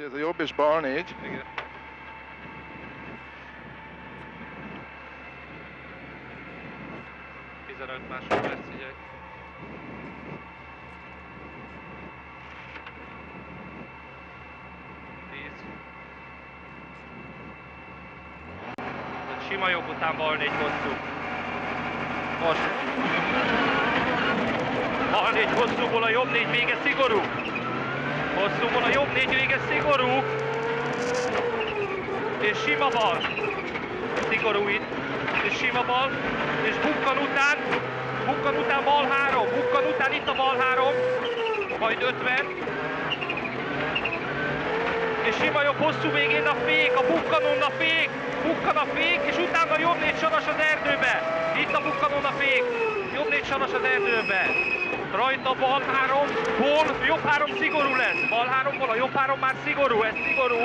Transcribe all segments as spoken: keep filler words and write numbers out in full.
Vagy ez a jobb és bal négy? Igen. tizenöt másodperc, figyelj. tíz. Tehát sima jobb után bal négy hosszú. Most. Bal négy hosszúból a jobb négy vége szigorú. Hosszúból a jobb négy vége szigorú. És sima bal. Szigorú itt. És sima bal, és bukkan után, bukkan után bal három, bukkan után itt a bal három, majd ötven, és sima jobb hosszú végén a fék, a bukkanon a fék, bukkan a fék, és utána jobb négy saras az erdőbe, itt a bukkanon a fék, jobb négy saras az erdőbe, rajta bal három, bal, jobb három szigorú lesz, bal háromból a jobb három már szigorú, ez szigorú,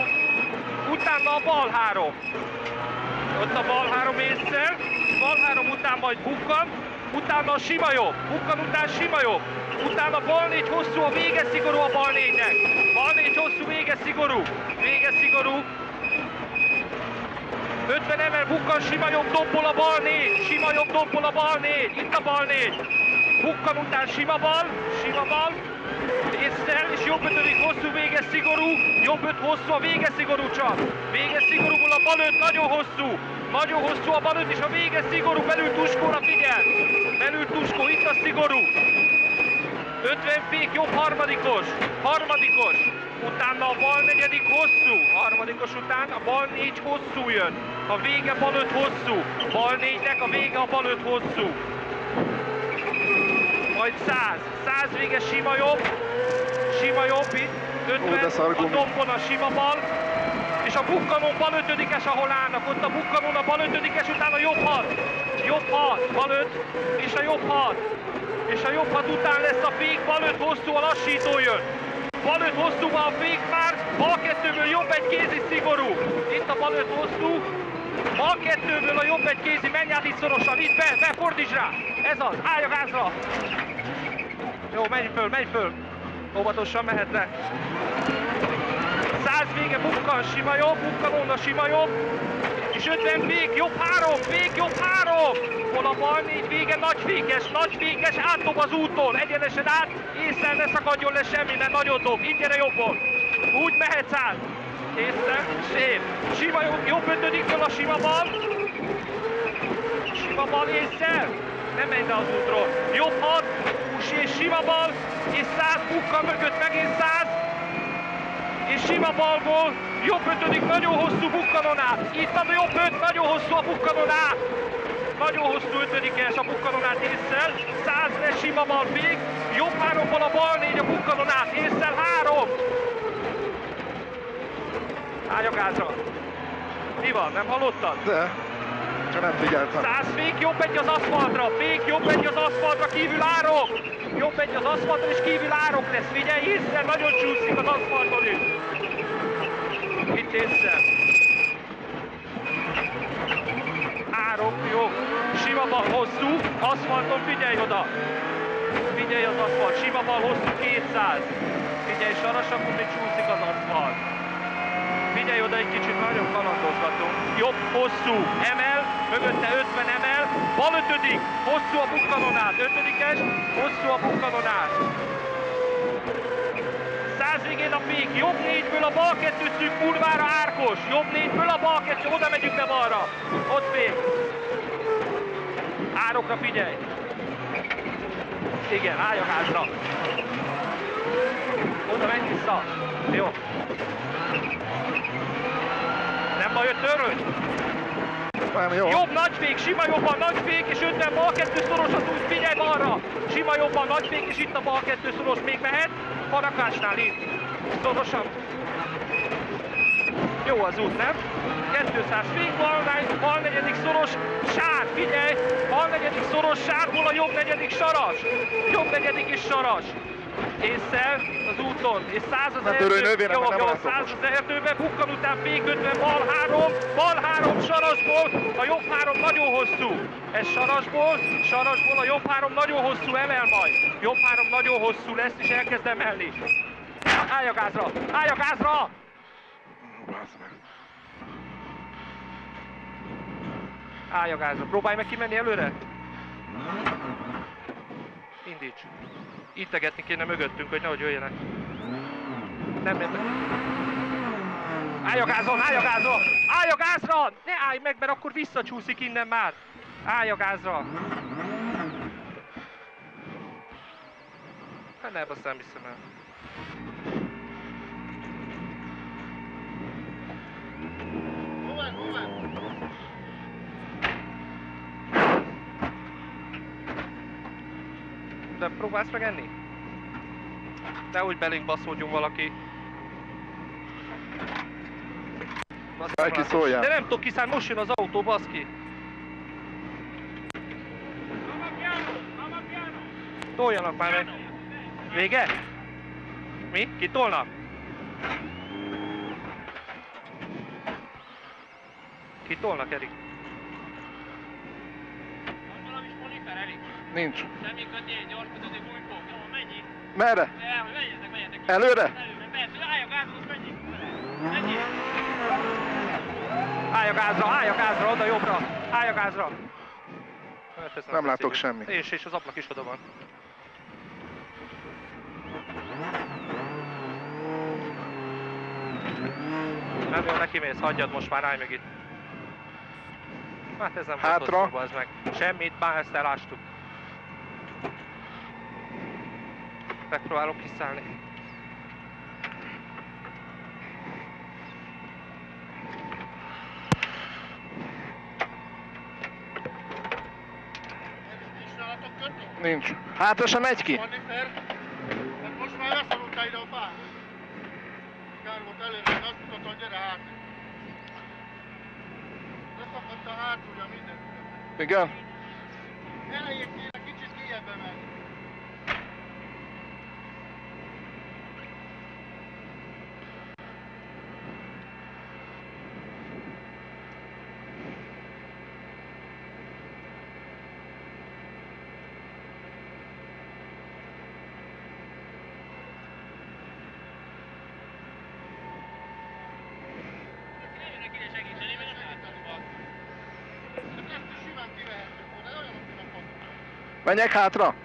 utána a bal három. Ott a bal három észszel, bal három után majd bukkan, utána a sima jobb, bukkan után sima jobb, utána bal négy hosszú, a vége szigorú a bal négynek, bal négy hosszú, vége szigorú, vége szigorú, ötven emel bukkan, sima jobb dombol a bal négy, sima jobb dombol a bal négy, itt a bal négy, bukkan után sima bal, sima bal, észszel, és jobb ötödik hosszú, vége szigorú, jobb öt hosszú, a vége szigorú csak, vége szigorúból a bal öt nagyon hosszú, nagyon hosszú a bal öt, és a vége szigorú, belül tuskóra figyel, belül tuskó, itt a szigorú, ötven fék, jobb harmadikos, harmadikos, utána a bal negyedik hosszú, harmadikos után a bal négy hosszú jön, a vége bal öt hosszú, bal négynek a vége a bal öt hosszú, majd száz, száz vége sima jobb, sima jobb itt, ötven, a dombon a sima bal, és a bukkanón bal ötödikes, ahol állnak, ott a bukkanón a bal ötödikes, utána jobb hat, jobb hat, bal öt, és a jobb hat, és a jobb hat után lesz a fék, bal öt hosszú, a lassító jön, bal öt hosszúban a fék már, bal kettőből jobb egy kézi szigorú, itt a bal öt hosszú, bal kettőből a jobb egy kézi, menj át itt szorosan, itt be, be, fordíts rá, ez az, állj a gázra, jó, menj föl, menj föl, óvatosan mehet le. száz vége bukkan, sima jobb, bukkanón a sima jobb, és ötven vég, jobb három, vég, jobb három, hol a bal négy vége, nagyfékes, nagyfékes, átdob az úton, egyenesen át, észre ne szakadjon le semmi, mert nagyon dob, így gyere jobbon, úgy mehetsz át, észre, szép, sima jobb, jobb ötödiktől a sima bal, sima bal észre, nem menj le az útról, jobb hat, és sima bal, és száz bukkan mögött, megint száz, és sima balból, jobb ötödik, nagyon hosszú bukkanon át, itt a jobb öt, nagyon hosszú a bukkanon át, nagyon hosszú ötödikes a bukkanon át észszel, száz lesz sima bal vég, jobb háromból a bal négy a bukkanon át, észszel három, állj a gázra, mi van, nem hallottad? De. száz fék, jobb egy az aszfaltra, fék, jobb egy az aszfaltra, kívül árok, jobb egy az aszfaltra és kívül árok lesz, figyelj, észre, nagyon csúszik az aszfalton itt. Itt észre. Árok, jó, sima bal hosszú, aszfalton figyelj oda. Figyelj az aszfalt, sima bal hosszú kétszáz. Figyelj saras, akkor még csúszik az aszfalt. Figyelj oda egy kicsit, nagyon kalandozgatunk. Jobb, hosszú, emel, mögötte ötven emel, bal ötödik, hosszú a bukkanon át, ötödikes, hosszú a bukkanon át. száz végén a fék, jobb négyből a bal kettő szűk kurvára árkos, jobb négyből a bal kettő, oda megyünk be balra, ott fék. Árokra figyelj. Igen, állj a házra. Oda menj vissza. Jó. Nem baj, jött öröny? Jó. Jobb nagyfék, sima jobban nagyfék, és ötven bal kettő szoros, az úgy figyelj balra! Sima jobban nagyfék, és itt a bal kettő szoros még mehet, parakásnál itt. Szorosan. Jó az út, nem? kétszáz fék, bal, bal negyedik szoros, sár, figyelj! Bal negyedik szoros, sárból a jobb negyedik saras! Jobb negyedik is saras! Észszel az úton, és száz az erdőbe, jó, jó, száz az erdőbe, bukkan után fék ötven, bal három, bal három sarasból, a jobb három nagyon hosszú, ez sarasból, sarasból a jobb három nagyon hosszú, emel majd, jobb három nagyon hosszú lesz, és elkezd emelni. Állj a gázra, állj a gázra! Állj a gázra, próbálj meg kimenni előre! Indíts! Integetni kéne mögöttünk, hogy nehogy jöjjenek. Nem értek. Állj a gázon, állj a gázon! Állj a gázra! Ne állj meg, mert akkor visszacsúszik innen már! Állj a gázra! Hát ne basszám, hiszem el. De próbálsz meg enni? Nehogy belénk baszódjon valaki. Baszki szóljál. De nem tudok kiszállni, most jön az autó, baszki. Toljanak már meg. Vége? Mi? Kitolnak? Kitolnak, Erik? Van valami spoliper, Erik? Nincs. Semmi kötél, gyors kötődő bújkók. Jó, mennyi? Merre? Menjetek, menjetek. Előre? Előre, persze. Állj a gázra, most menjünk. Menjünk. Állj a gázra, állj a gázra, oda jobbra. Állj a gázra. Nem látok semmit. És, és az ablak is oda van. Nem jól nekimész, hagyjad most már, állj meg itt. Hát ez nem hátra. Volt meg. Semmit, már ezt elástuk. Megpróbálok kiszállni. Nincs nálatok kötni? Nincs. Hátrasan megy ki. Most már leszorultál ide a pár. Kár volt előre, azt mutatom, hogy gyere hátra. Leszakadt a hátulja minden. Igen? Elejét kéne kicsit kijebbe menni. Menjek hátra!